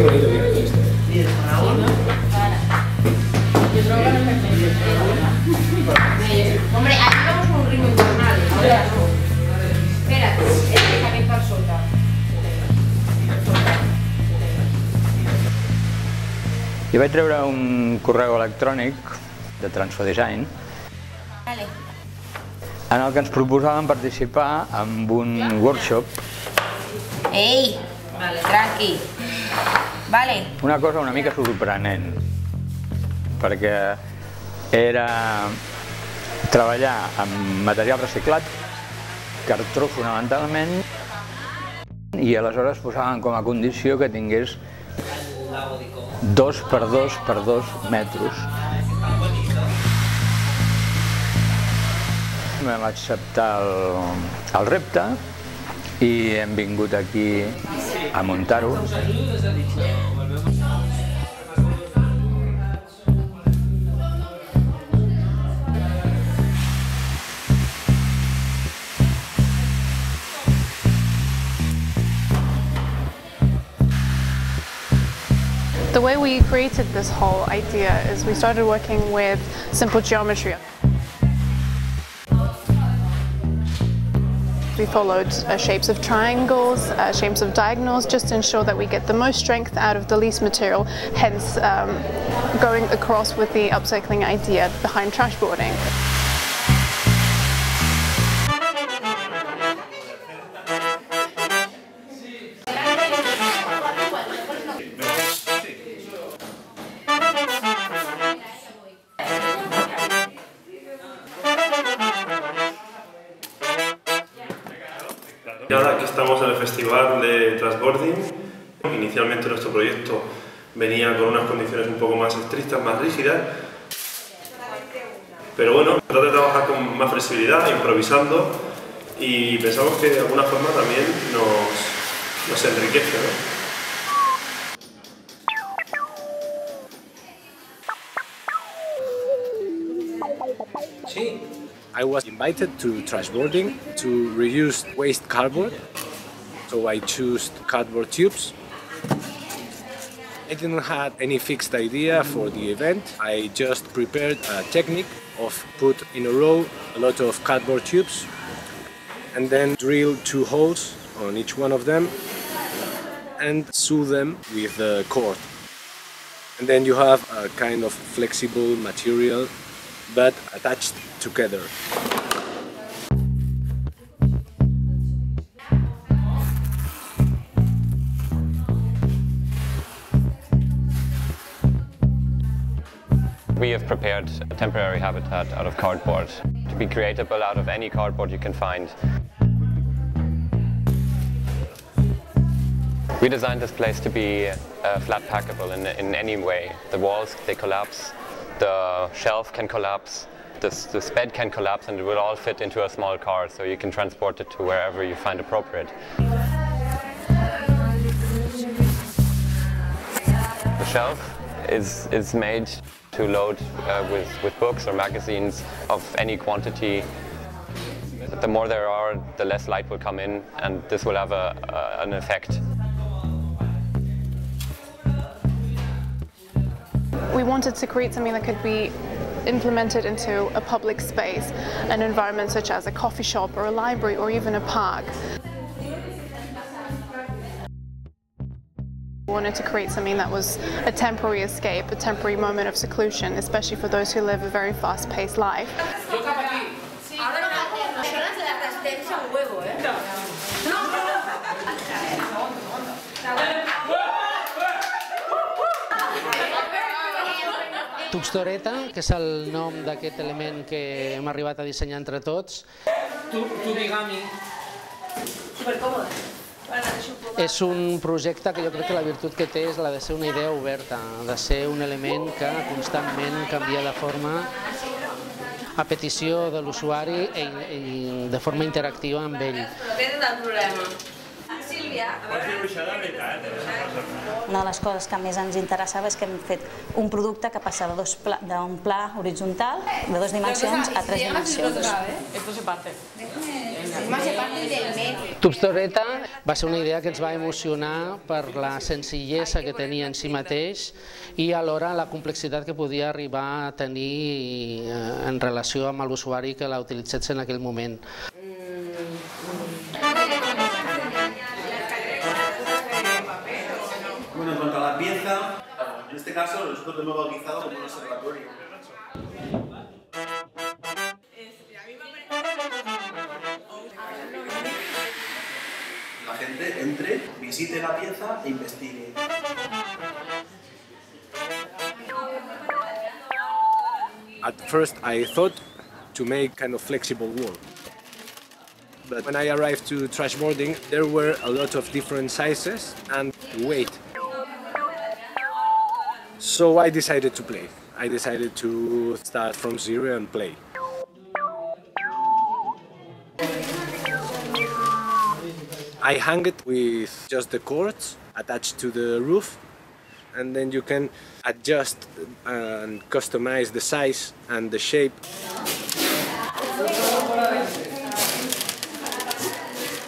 Hombre, aquí vamos con un ritmo infernal. Ahora no. Espérate, deja que estar solta. Jo vaig treure un correu electrònic de Transfodesign en el que ens proposaven participar en un workshop. Ei, tranqui. Una cosa una mica sorprenent, perquè era treballar amb material reciclat, cartró fonamentalment, i aleshores posaven com a condició que tingués 2 per 2 per 2 metres. Vam acceptar el repte i hem vingut aquí a Montaro. The way we created this whole idea is we started working with simple geometry. We followed shapes of triangles, shapes of diagonals, just to ensure that we get the most strength out of the least material, hence going across with the upcycling idea behind trashboarding. Y ahora que estamos en el festival de Transboarding, inicialmente nuestro proyecto venía con unas condiciones un poco más estrictas, más rígidas, pero bueno, tratar de trabajar con más flexibilidad, improvisando, y pensamos que de alguna forma también nos enriquece, ¿no? Sí. I was invited to Transboarding to reuse waste cardboard, so I chose cardboard tubes. I didn't have any fixed idea for the event. I just prepared a technique of put in a row a lot of cardboard tubes and then drill 2 holes on each one of them and sew them with the cord. And then you have a kind of flexible material but attached together. We have prepared a temporary habitat out of cardboard, to be creatable out of any cardboard you can find. We designed this place to be flat packable in any way. The walls, they collapse. The shelf can collapse, this bed can collapse, and it will all fit into a small car, so you can transport it to wherever you find appropriate. The shelf is made to load with books or magazines of any quantity. The more there are, the less light will come in, and this will have an effect. We wanted to create something that could be implemented into a public space, an environment such as a coffee shop or a library or even a park. We wanted to create something that was a temporary escape, a temporary moment of seclusion, especially for those who live a very fast-paced life. Tubstoreta, que és el nom d'aquest element que hem arribat a dissenyar entre tots. Tubigami. És un projecte que jo crec que la virtut que té és la de ser una idea oberta, de ser un element que constantment canvia de forma a petició de l'usuari i de forma interactiva amb ell. Una de les coses que més ens interessava és que hem fet un producte que passa d'un pla horitzontal de 2 dimensions a 3 dimensions. Tubstoreta va ser una idea que ens va emocionar per la senzillesa que tenia en si mateix i alhora la complexitat que podia arribar a tenir en relació amb l'usuari que la utilitzés en aquell moment. Bueno, en cuanto a la pieza, en este caso nosotros lo hemos bautizado como un observatorio. La gente entre, visite la pieza e investigue. At first I thought to make kind of flexible wall. But when I arrived to Transfodesign, there were a lot of different sizes and weight. So I decided to play. I decided to start from zero and play. I hung it with just the cords attached to the roof, and then you can adjust and customize the size and the shape.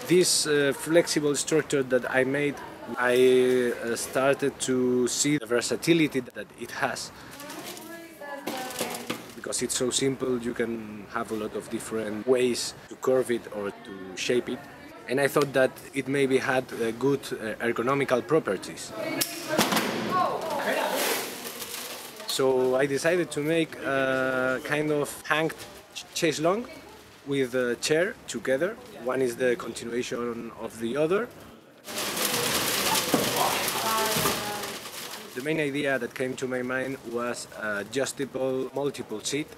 This flexible structure that I made, I started to see the versatility that it has. Because it's so simple, you can have a lot of different ways to curve it or to shape it. And I thought that it maybe had good ergonomical properties. So I decided to make a kind of hanged chaise longue with a chair together. One is the continuation of the other. The main idea that came to my mind was an adjustable multiple seat.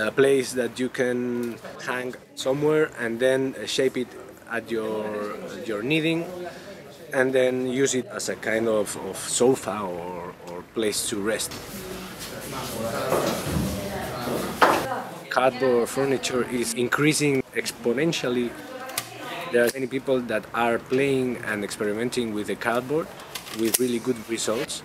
A place that you can hang somewhere and then shape it at your needing, and then use it as a kind of sofa or place to rest. Cardboard furniture is increasing exponentially. There are many people that are playing and experimenting with the cardboard with really good results.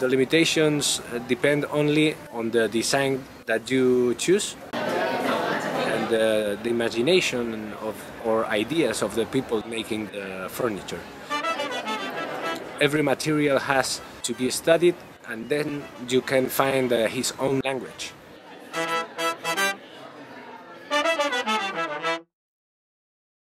The limitations depend only on the design that you choose and the imagination or ideas of the people making the furniture. Every material has to be studied, and then you can find his own language.